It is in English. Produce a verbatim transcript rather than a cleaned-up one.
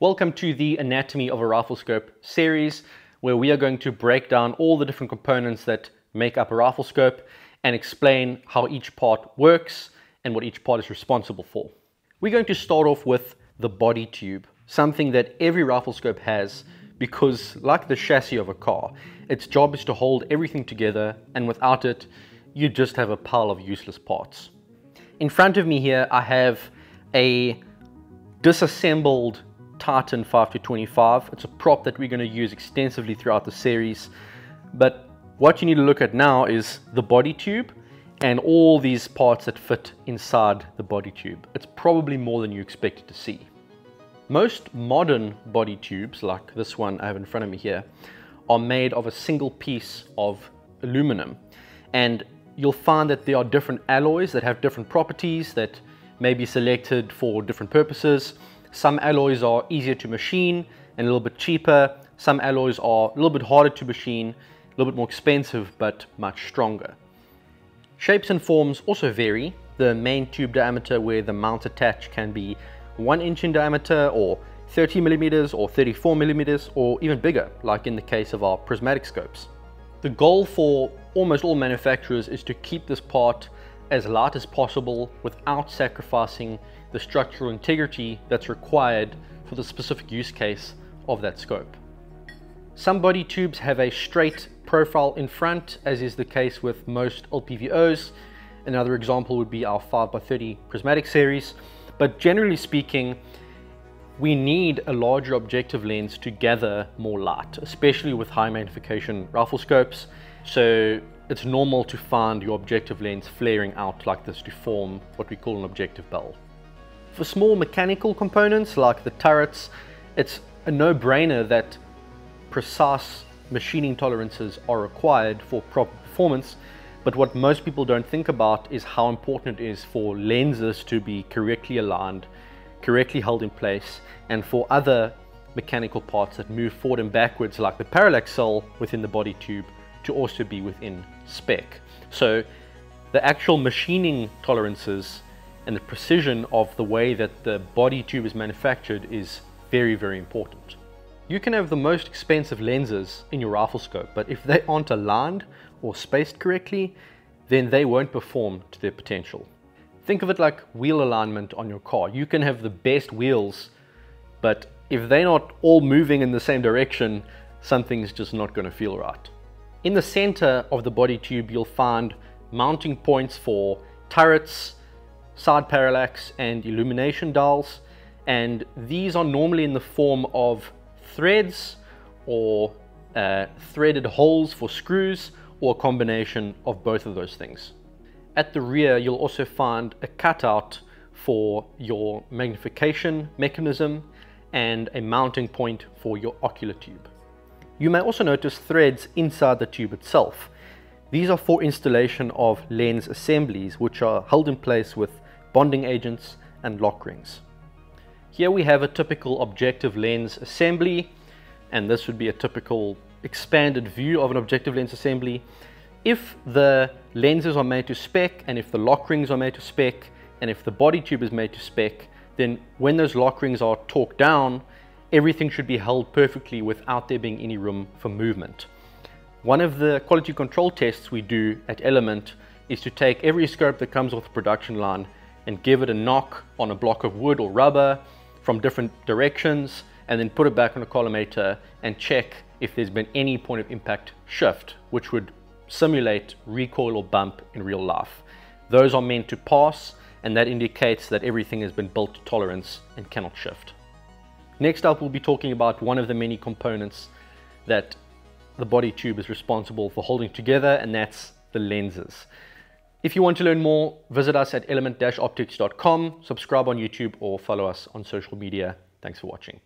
Welcome to the Anatomy of a Riflescope series, where we are going to break down all the different components that make up a riflescope and explain how each part works and what each part is responsible for. We're going to start off with the body tube, something that every riflescope has because, like the chassis of a car, its job is to hold everything together, and without it, you just have a pile of useless parts. In front of me here, I have a disassembled Titan five twenty-five. It's a prop that we're going to use extensively throughout the series, but what you need to look at now is the body tube and all these parts that fit inside the body tube. It's probably more than you expected to see. Most modern body tubes, like this one I have in front of me here, are made of a single piece of aluminum, and you'll find that there are different alloys that have different properties that may be selected for different purposes. Some alloys are easier to machine and a little bit cheaper. Some alloys are a little bit harder to machine, a little bit more expensive, but much stronger. Shapes and forms also vary. The main tube diameter where the mounts attach can be one inch in diameter, or thirty millimeters, or thirty-four millimeters, or even bigger, like in the case of our prismatic scopes. The goal for almost all manufacturers is to keep this part as light as possible without sacrificing the structural integrity that's required for the specific use case of that scope. Some body tubes have a straight profile in front, as is the case with most L P V Os. Another example would be our five by thirty prismatic series. But generally speaking, we need a larger objective lens to gather more light, especially with high magnification rifle scopes. So it's normal to find your objective lens flaring out like this to form what we call an objective bell. For small mechanical components like the turrets, it's a no-brainer that precise machining tolerances are required for proper performance, but what most people don't think about is how important it is for lenses to be correctly aligned, correctly held in place, and for other mechanical parts that move forward and backwards, like the parallax cell within the body tube, to also be within spec. So the actual machining tolerances and the precision of the way that the body tube is manufactured is very, very important. You can have the most expensive lenses in your rifle scope, but if they aren't aligned or spaced correctly, then they won't perform to their potential. Think of it like wheel alignment on your car. You can have the best wheels, but if they're not all moving in the same direction, something's just not going to feel right. In the center of the body tube, you'll find mounting points for turrets, side parallax, and illumination dials, and these are normally in the form of threads or uh, threaded holes for screws, or a combination of both of those things. At the rear, you'll also find a cutout for your magnification mechanism and a mounting point for your ocular tube. You may also notice threads inside the tube itself. These are for installation of lens assemblies, which are held in place with bonding agents and lock rings. Here we have a typical objective lens assembly, and this would be a typical expanded view of an objective lens assembly. If the lenses are made to spec, and if the lock rings are made to spec, and if the body tube is made to spec, then when those lock rings are torqued down, everything should be held perfectly without there being any room for movement. One of the quality control tests we do at Element is to take every scope that comes off the production line and give it a knock on a block of wood or rubber from different directions, and then put it back on a collimator and check if there's been any point of impact shift, which would simulate recoil or bump in real life. Those are meant to pass, and that indicates that everything has been built to tolerance and cannot shift. Next up, we'll be talking about one of the many components that the body tube is responsible for holding together, and that's the lenses. If you want to learn more, visit us at element dash optics dot com, subscribe on YouTube, or follow us on social media. Thanks for watching.